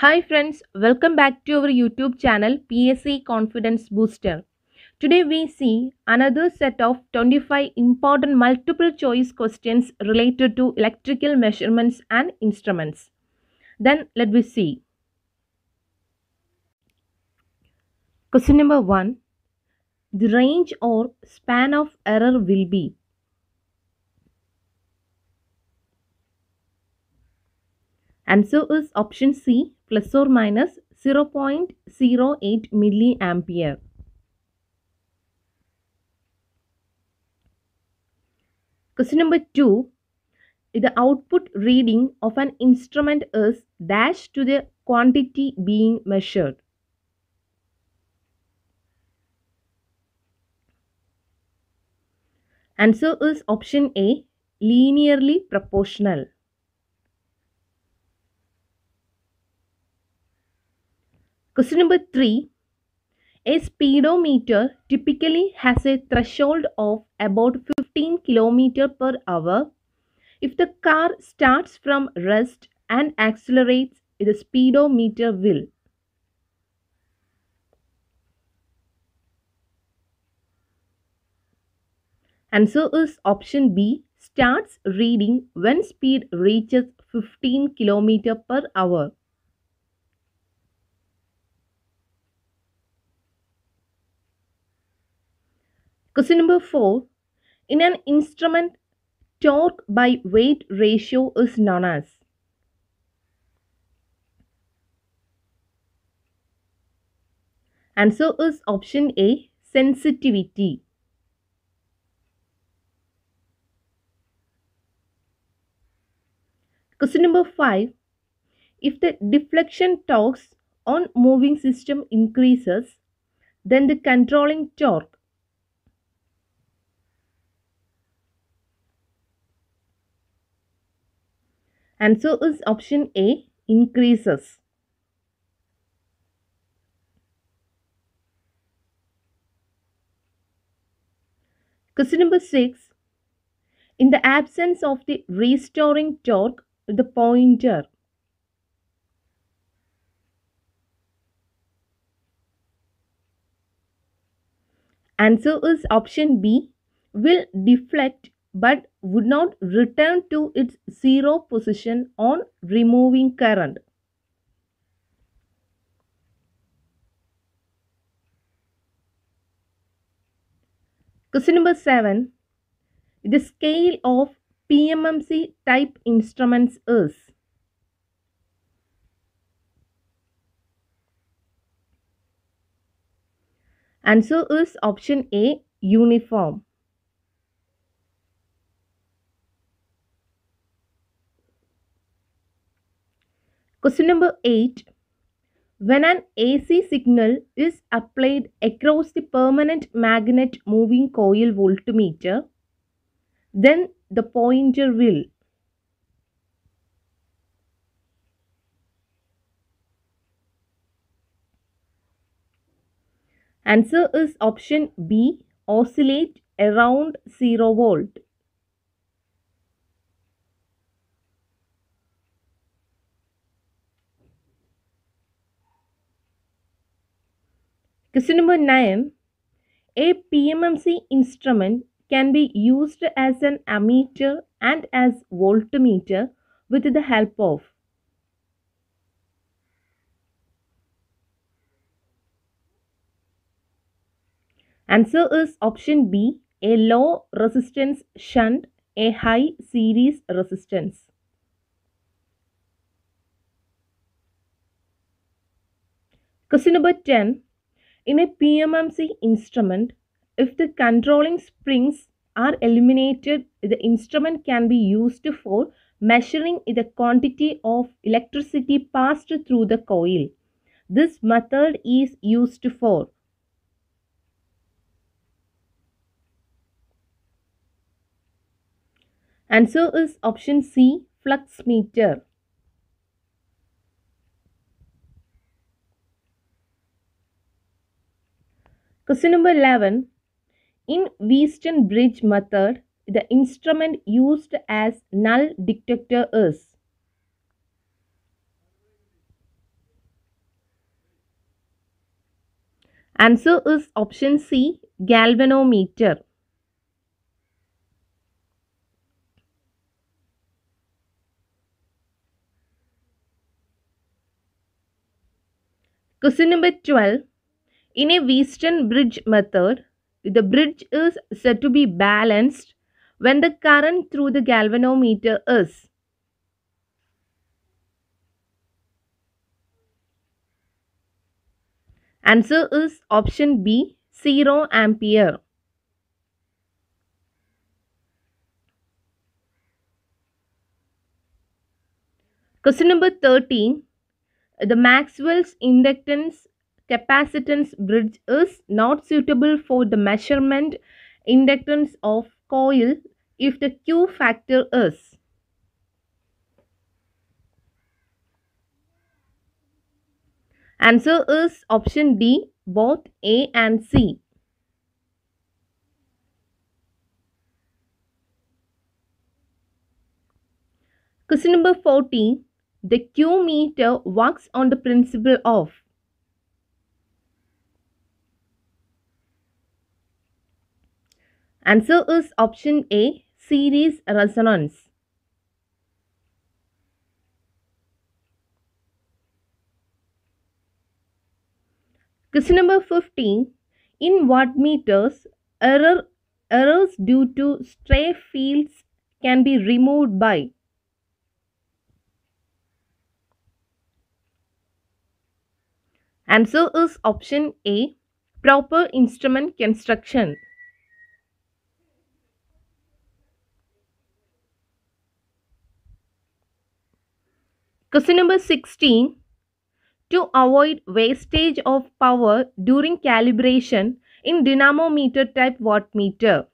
Hi friends, welcome back to our YouTube channel PSC Confidence Booster. Today we see another set of 25 important multiple choice questions related to electrical measurements and instruments. Then let me see. Question number 1. The range or span of error will be. Answer is option C, plus or minus 0.08 milliampere. Question number 2. The output reading of an instrument is dash to the quantity being measured. Answer is option A, linearly proportional. Question number 3. A speedometer typically has a threshold of about 15 km per hour. If the car starts from rest and accelerates, the speedometer will. Answer is option B, starts reading when speed reaches 15 km per hour. Question number 4. In an instrument, torque by weight ratio is known as. Answer is option A, sensitivity. Question number 5. If the deflection torques on moving system increases, then the controlling torque. Answer is option A, increases. Question number 6. In the absence of the restoring torque, the pointer. Answer is option B, will deflect but would not return to its zero position on removing current. Question number 7. The scale of PMMC type instruments is. Answer is option A, uniform. Question number 8. When an AC signal is applied across the permanent magnet moving coil voltmeter, then the pointer will. Answer is option B, oscillate around 0 volt. Question number 9. A PMMC instrument can be used as an ammeter and as voltmeter with the help of. Answer is option B, a low resistance shunt, a high series resistance. Question number 10. In a PMMC instrument, if the controlling springs are eliminated, the instrument can be used for measuring the quantity of electricity passed through the coil. This method is used for. Answer is option C, flux meter. Question number 11. In Weston bridge method, the instrument used as null detector is. Answer is option C, galvanometer. Question number 12. In a Wheatstone bridge method, the bridge is said to be balanced when the current through the galvanometer is. Answer is option B, 0 ampere. Question number 13. The Maxwell's inductance capacitance bridge is not suitable for the measurement inductance of coil if the Q factor is. Answer is option D, both A and C. Question number 14. The Q meter works on the principle of. Answer is option A, series resonance. Question number 15. In wattmeters, errors due to stray fields can be removed by. Answer is option A, proper instrument construction. Question number 16. To avoid wastage of power during calibration in dynamometer type wattmeter.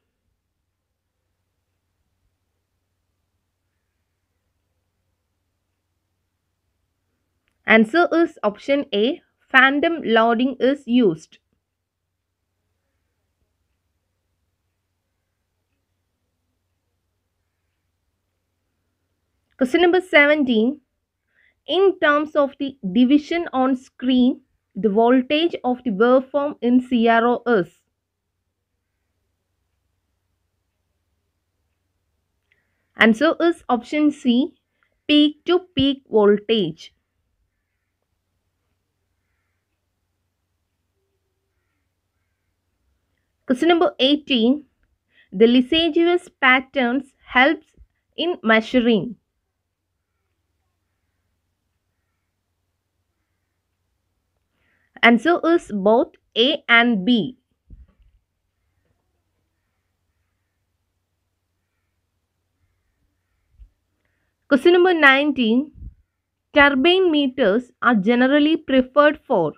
Answer is option A. Phantom loading is used. Question number 17. In terms of the division on screen, the voltage of the waveform in CRO is. Answer is option C, peak to peak voltage. Question number 18. The Lissajous patterns helps in measuring. Answer is both A and B. Question number 19. Turbine meters are generally preferred for.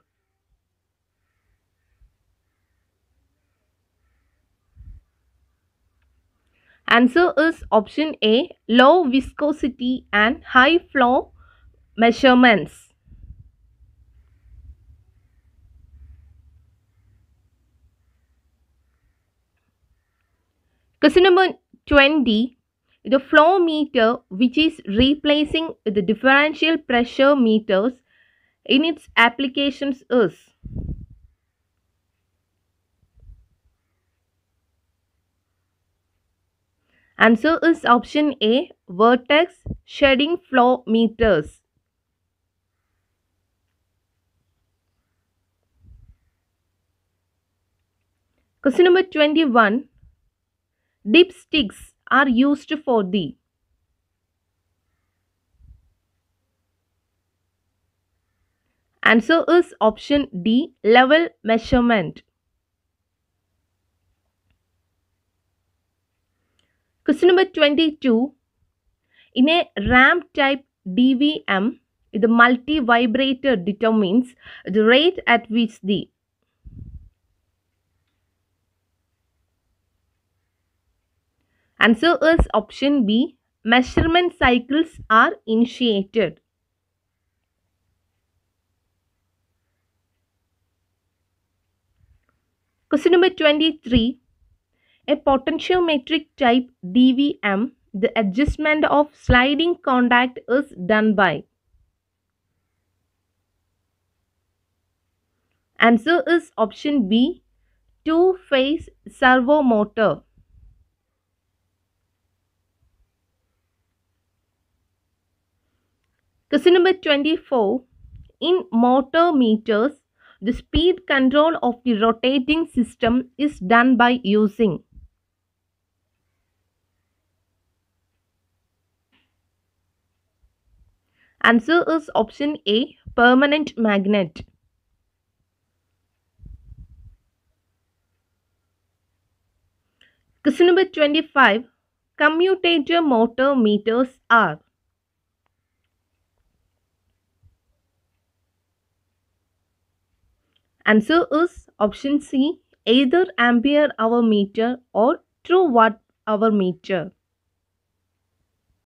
Answer is option A, low viscosity and high flow measurements. Question number 20. The flow meter, which is replacing the differential pressure meters in its applications, is. Answer is option A, vertex shedding flow meters. Question number 21. Dipsticks are used for the. Answer is option D, level measurement. Question number 22. In a ramp type DVM, the multi-vibrator determines the rate at which the. Answer is option B, measurement cycles are initiated. Question number 23. A potentiometric type DVM, the adjustment of sliding contact is done by. Answer is option B, two-phase servo motor. Question number 24. In motor meters, the speed control of the rotating system is done by using. Answer is option A, permanent magnet. Question number 25. Commutator motor meters are. Answer is option C, either ampere hour meter or true watt hour meter.